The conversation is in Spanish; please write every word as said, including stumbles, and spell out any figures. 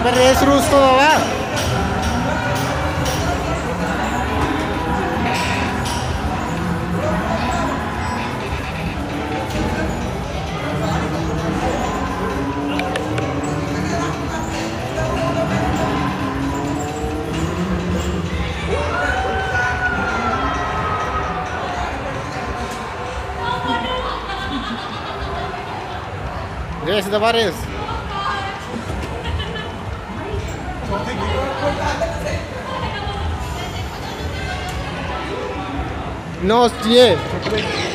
A perder Rusko va. Yes, the bar is. No, yeah.